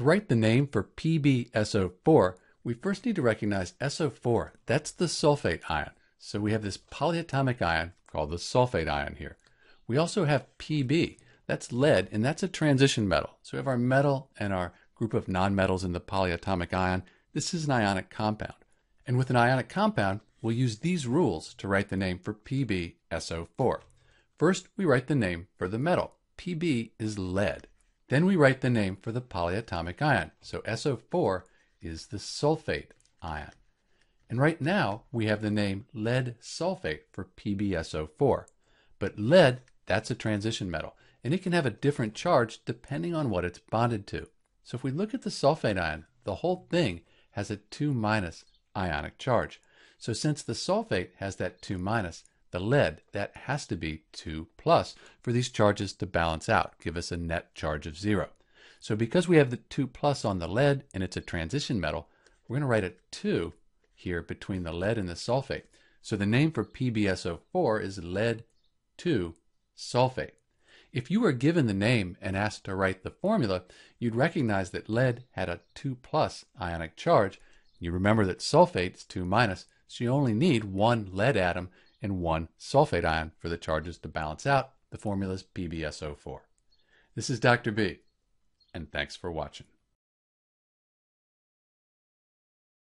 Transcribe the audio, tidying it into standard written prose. To write the name for PbSO4, we first need to recognize SO4. That's the sulfate ion. So we have this polyatomic ion called the sulfate ion here. We also have Pb. That's lead, and that's a transition metal. So we have our metal and our group of nonmetals in the polyatomic ion. This is an ionic compound. And with an ionic compound, we'll use these rules to write the name for PbSO4. First, we write the name for the metal. Pb is lead. Then we write the name for the polyatomic ion. So SO4 is the sulfate ion. And right now, we have the name lead sulfate for PbSO4. But lead, that's a transition metal, and it can have a different charge depending on what it's bonded to. So if we look at the sulfate ion, the whole thing has a 2- ionic charge. So since the sulfate has that 2-, the lead, that has to be 2+ for these charges to balance out, give us a net charge of 0. So because we have the 2+ on the lead and it's a transition metal, we're going to write a 2 here between the lead and the sulfate. So the name for PbSO4 is lead 2 sulfate. If you were given the name and asked to write the formula, you'd recognize that lead had a 2+ ionic charge. You remember that sulfate is 2-, so you only need 1 lead atom and 1 sulfate ion for the charges to balance out. The formula is PbSO4. This is Dr. B, and thanks for watching.